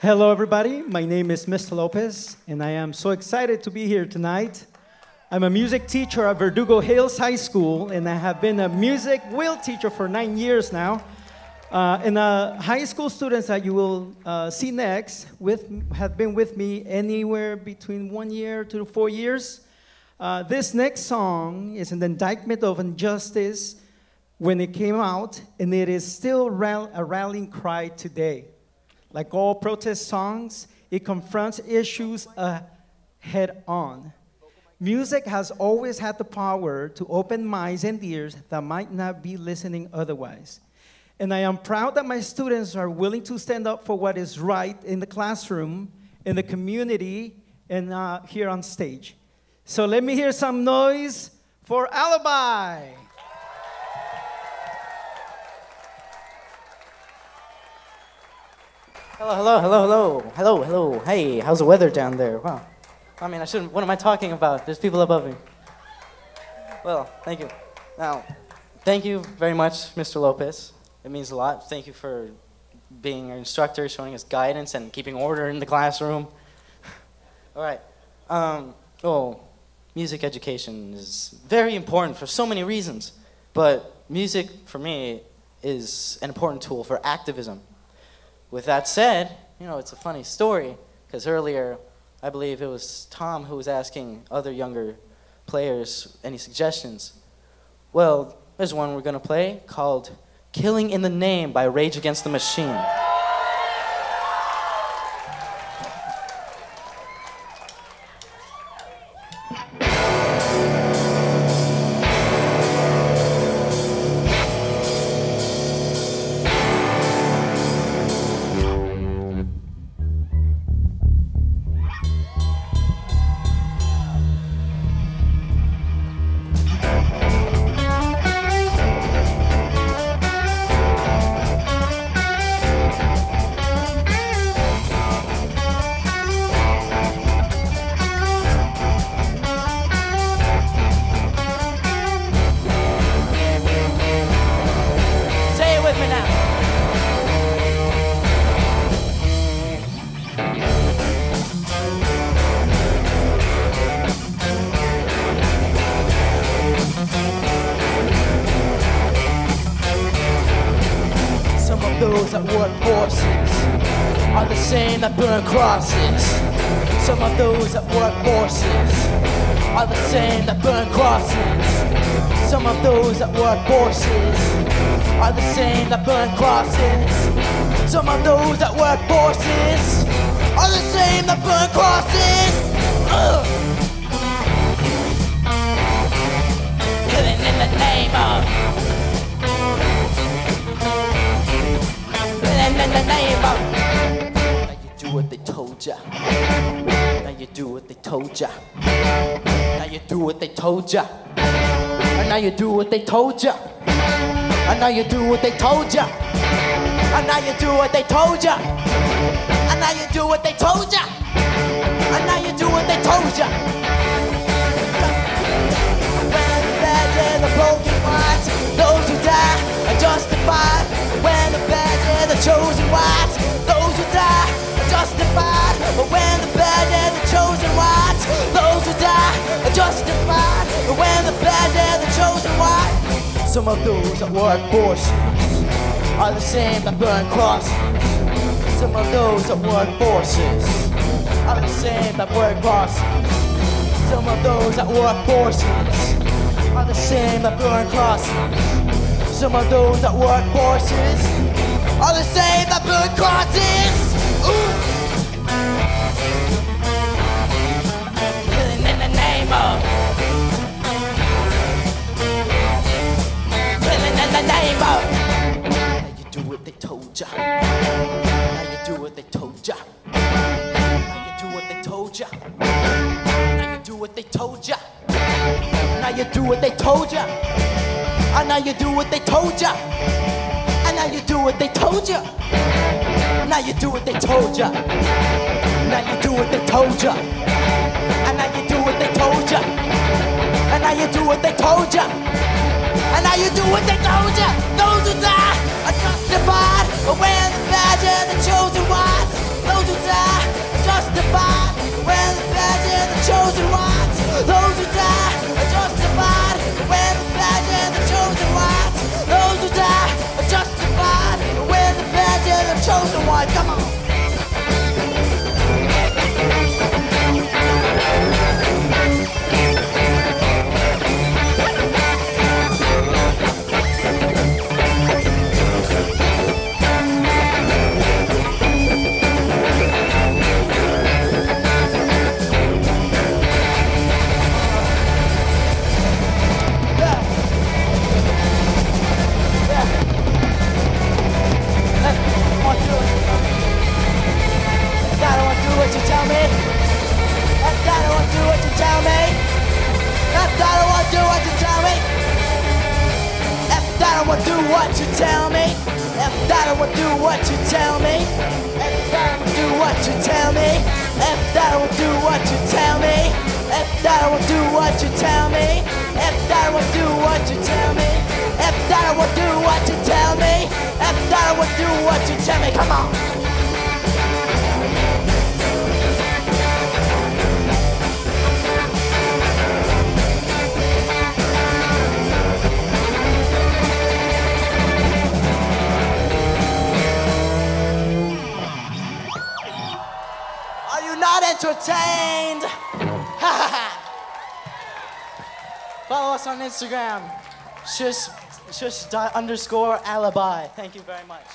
Hello, everybody. My name is Mr. Lopez, and I am so excited to be here tonight. I'm a music teacher at Verdugo Hills High School, and I have been a music will teacher for 9 years now. And high school students that you will see next have been with me anywhere between 1 year to 4 years. This next song is an indictment of injustice when it came out, and it is still a rallying cry today. Like all protest songs, it confronts issues head-on. Music has always had the power to open minds and ears that might not be listening otherwise. And I am proud that my students are willing to stand up for what is right in the classroom, in the community, and here on stage. So let me hear some noise for Alibi. Hello, hello, hello, hello, hello, hello. Hey, how's the weather down there? Wow. I mean, I shouldn't, what am I talking about? There's people above me. Well, thank you. Now, thank you very much, Mr. Lopez. It means a lot. Thank you for being our instructor, showing us guidance, and keeping order in the classroom. All right. Music education is very important for so many reasons. But music, for me, is an important tool for activism. With that said, you know, it's a funny story, because earlier, I believe it was Tom who was asking other younger players any suggestions. Well, there's one we're going to play called Killing in the Name by Rage Against the Machine. Those that work forces are the same that burn crosses. Some of those that work forces are the same that burn crosses. Some of those that work forces are the same that burn crosses. Some of those that work forces are the same that burn crosses. Killing in the name of. In the name of. Now you do what they told ya. Now you do what they told ya. Now you do what they told ya. And now you do what they told ya. And now you do what they told ya. And now you do what they told ya. And now you do what they told ya. And now you do what they told ya. When the bad and the broken ones, those who die are justified. When the bad and the chosen ones, those who die are justified. But when the bad and the chosen ones, those who die are justified. But when the bad and the chosen ones, some of those that work forces are the same that burn crosses. Some of those that work forces are the same that burn crosses. Some of those that work forces are the same that burn crosses. Some of those that work forces all the same that burn crosses. Killing in the name of. Killing in the name of. Now you do what they told ya. Now you do what they told ya. Now you do what they told ya. Now you do what they told ya. Now you do what they told ya. And now you do what they told ya. Now you do what they told ya. Now you do what they told ya. Now you do what they told ya. And now you do what they told ya. And now you do what they told ya. And now you do what they told ya. Those who die are justified. But when the badge and the chosen ones, those who chosen one. Come on. Entertained. Follow us on Instagram, shush_alibi. Thank you very much.